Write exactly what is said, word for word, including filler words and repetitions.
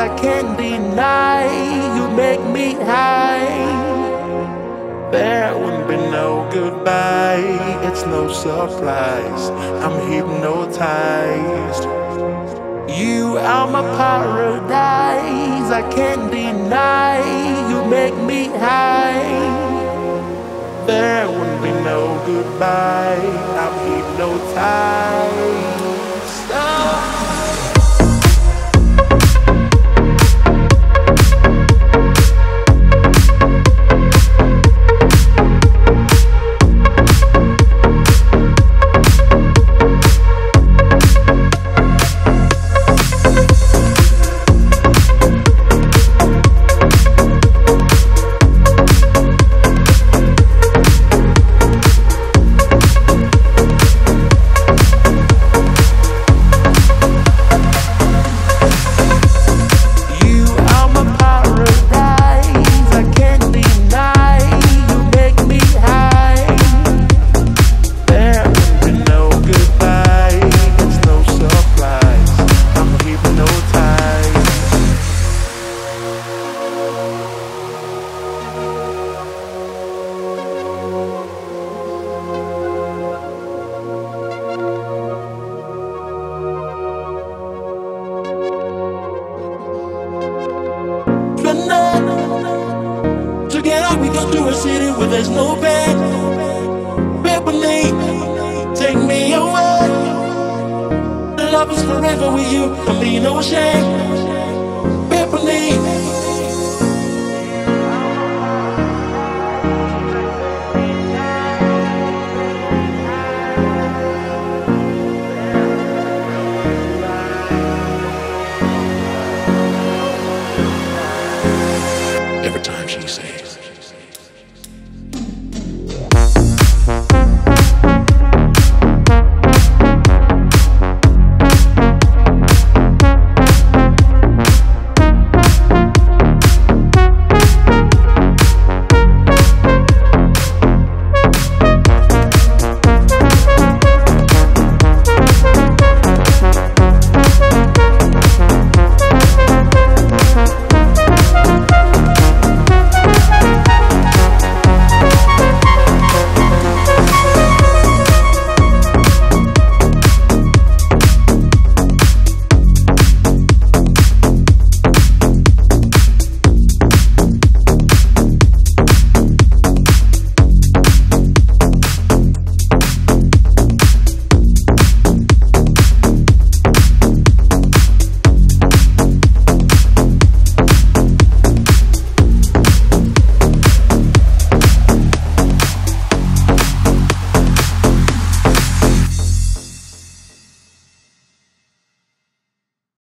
I can't deny. You make me high. There wouldn't be no goodbye. It's no surprise, I'm hypnotized. You are my paradise. I can't deny. You make me high. There wouldn't be no goodbye. I'm hypnotized. Together we go through a city where there's no bed. Beverly, take me away. The love is forever with you, there'll be no shame.